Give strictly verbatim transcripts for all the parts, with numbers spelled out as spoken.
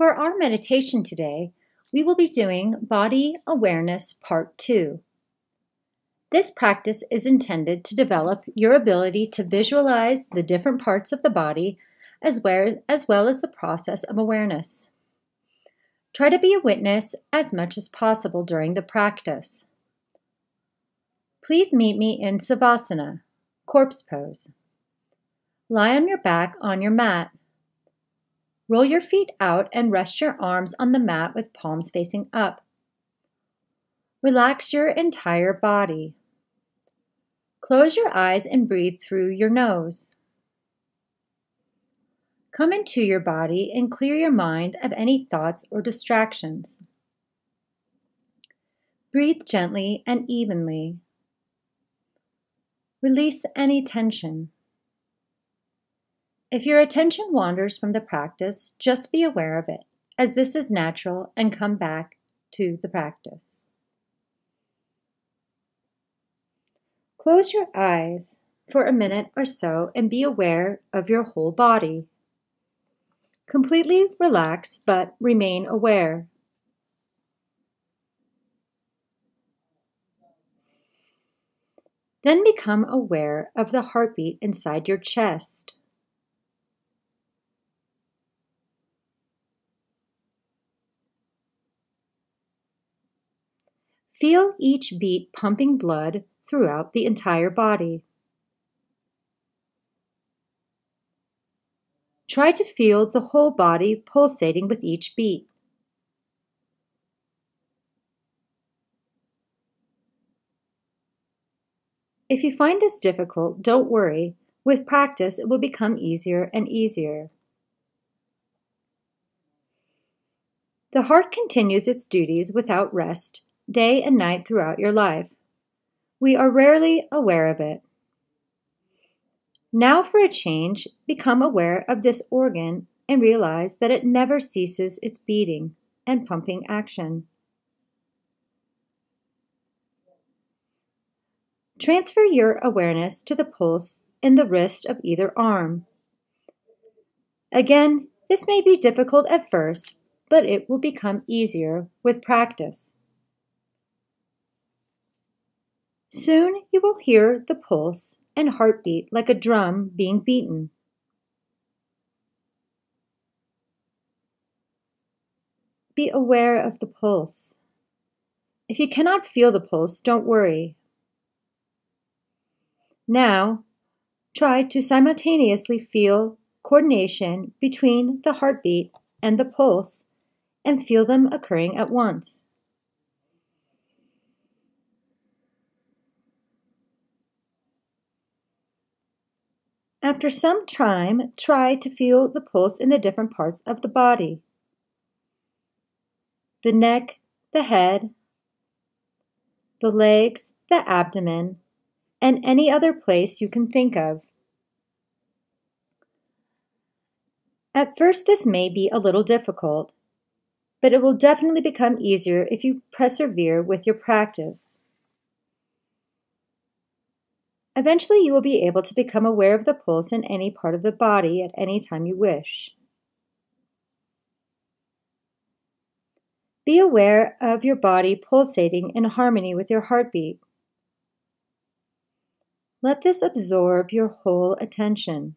For our meditation today, we will be doing Body Awareness Part two. This practice is intended to develop your ability to visualize the different parts of the body as well, as well as the process of awareness. Try to be a witness as much as possible during the practice. Please meet me in Savasana, corpse pose. Lie on your back on your mat. Roll your feet out and rest your arms on the mat with palms facing up. Relax your entire body. Close your eyes and breathe through your nose. Come into your body and clear your mind of any thoughts or distractions. Breathe gently and evenly. Release any tension. If your attention wanders from the practice, just be aware of it, as this is natural, and come back to the practice. Close your eyes for a minute or so and be aware of your whole body. Completely relax, but remain aware. Then become aware of the heartbeat inside your chest. Feel each beat pumping blood throughout the entire body. Try to feel the whole body pulsating with each beat. If you find this difficult, don't worry. With practice, it will become easier and easier. The heart continues its duties without rest, day and night throughout your life. We are rarely aware of it. Now for a change, become aware of this organ and realize that it never ceases its beating and pumping action. Transfer your awareness to the pulse in the wrist of either arm. Again, this may be difficult at first, but it will become easier with practice. Soon you will hear the pulse and heartbeat like a drum being beaten. Be aware of the pulse. If you cannot feel the pulse, don't worry. Now, try to simultaneously feel coordination between the heartbeat and the pulse and feel them occurring at once. After some time, try to feel the pulse in the different parts of the body. The neck, the head, the legs, the abdomen, and any other place you can think of. At first, this may be a little difficult, but it will definitely become easier if you persevere with your practice. Eventually, you will be able to become aware of the pulse in any part of the body at any time you wish. Be aware of your body pulsating in harmony with your heartbeat. Let this absorb your whole attention.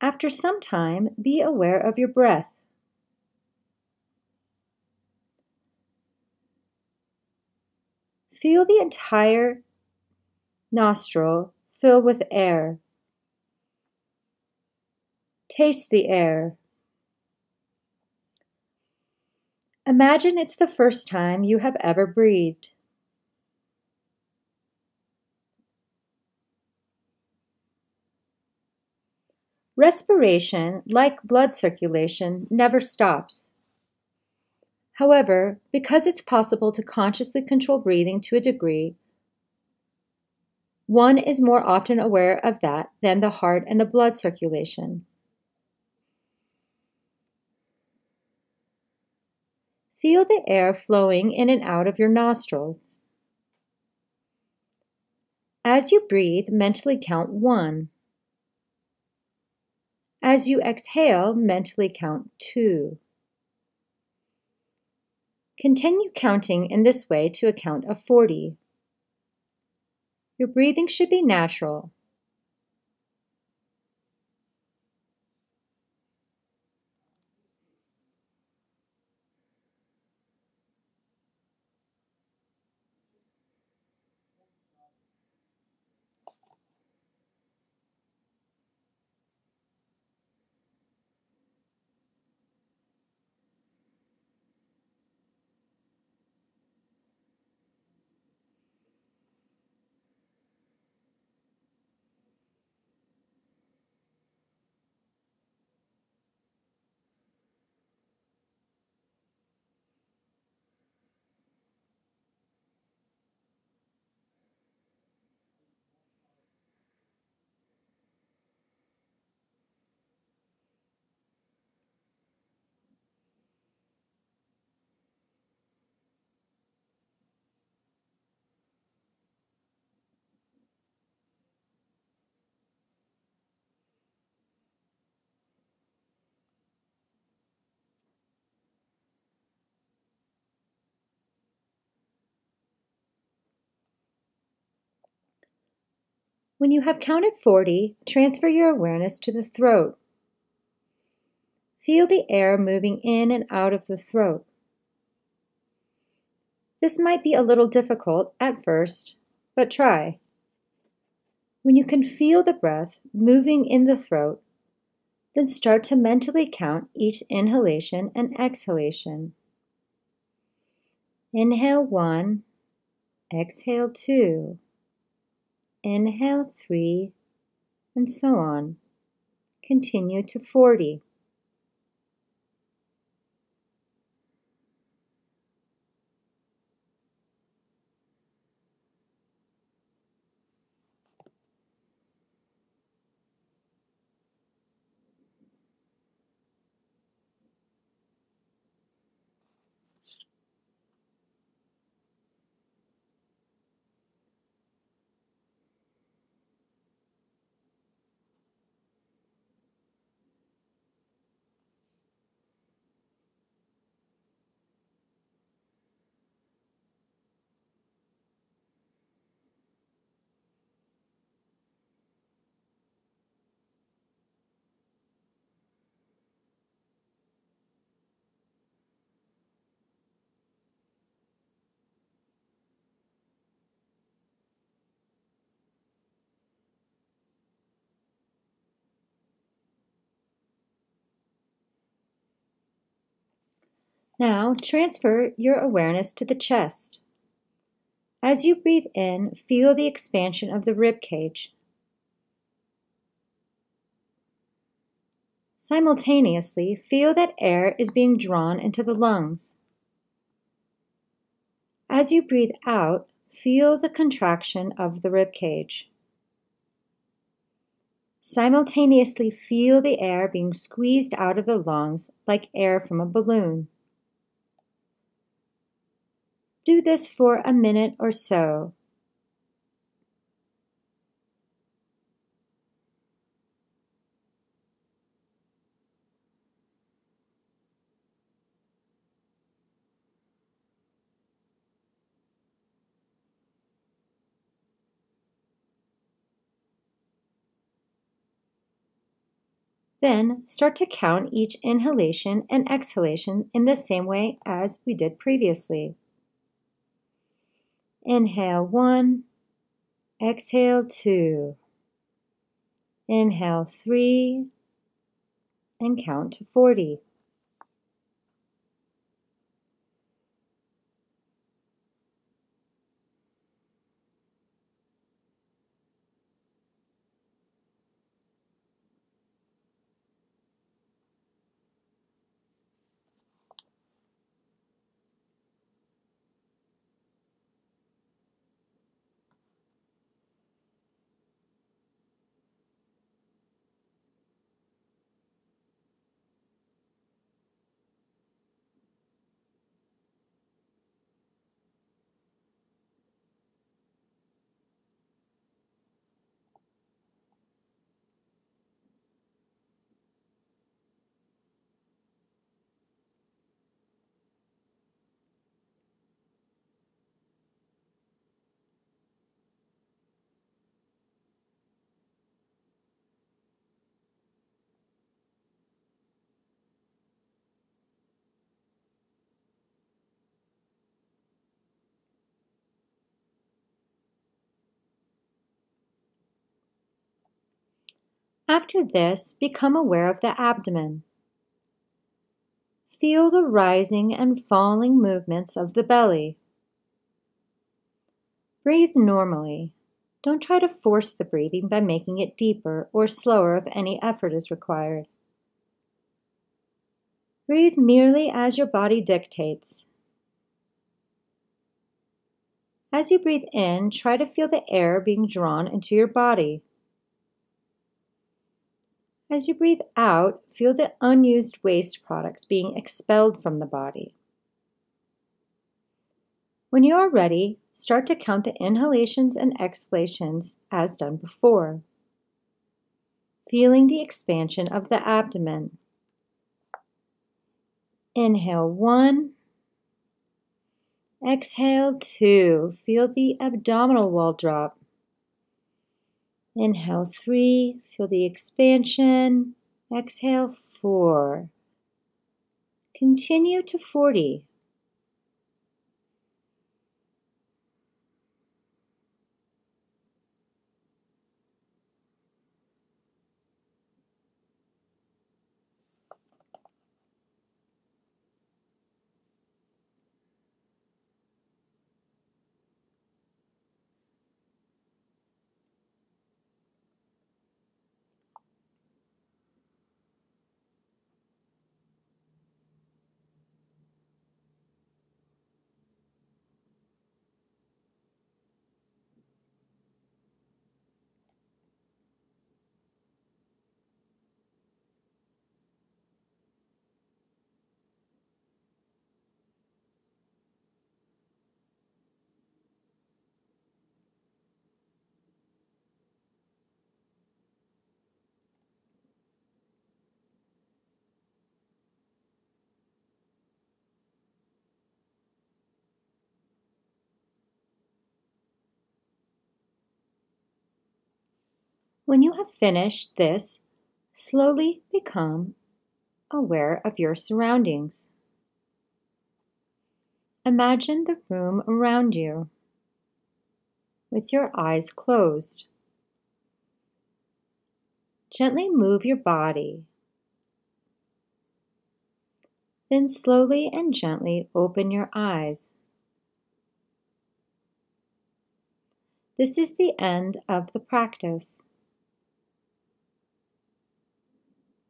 After some time, be aware of your breath. Feel the entire nostril fill with air. Taste the air. Imagine it's the first time you have ever breathed. Respiration, like blood circulation, never stops. However, because it's possible to consciously control breathing to a degree, one is more often aware of that than the heart and the blood circulation. Feel the air flowing in and out of your nostrils. As you breathe, mentally count one. As you exhale, mentally count two. Continue counting in this way to a count of forty. Your breathing should be natural. When you have counted forty, transfer your awareness to the throat. Feel the air moving in and out of the throat. This might be a little difficult at first, but try. When you can feel the breath moving in the throat, then start to mentally count each inhalation and exhalation. Inhale one, exhale two. Inhale three, and so on. Continue to forty. Now, transfer your awareness to the chest. As you breathe in, feel the expansion of the ribcage. Simultaneously, feel that air is being drawn into the lungs. As you breathe out, feel the contraction of the ribcage. Simultaneously, feel the air being squeezed out of the lungs like air from a balloon. Do this for a minute or so. Then start to count each inhalation and exhalation in the same way as we did previously. Inhale one, exhale two, inhale three, and count to forty. After this, become aware of the abdomen. Feel the rising and falling movements of the belly. Breathe normally. Don't try to force the breathing by making it deeper or slower if any effort is required. Breathe merely as your body dictates. As you breathe in, try to feel the air being drawn into your body. As you breathe out, feel the unused waste products being expelled from the body. When you are ready, start to count the inhalations and exhalations as done before, feeling the expansion of the abdomen. Inhale one, exhale two, feel the abdominal wall drop. Inhale three, feel the expansion. Exhale four. Continue to forty. When you have finished this, slowly become aware of your surroundings. Imagine the room around you with your eyes closed. Gently move your body. Then slowly and gently open your eyes. This is the end of the practice.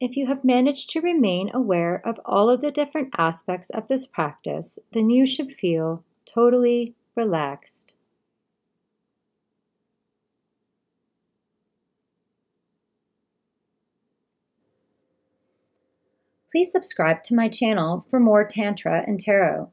If you have managed to remain aware of all of the different aspects of this practice, then you should feel totally relaxed. Please subscribe to my channel for more Tantra and Tarot.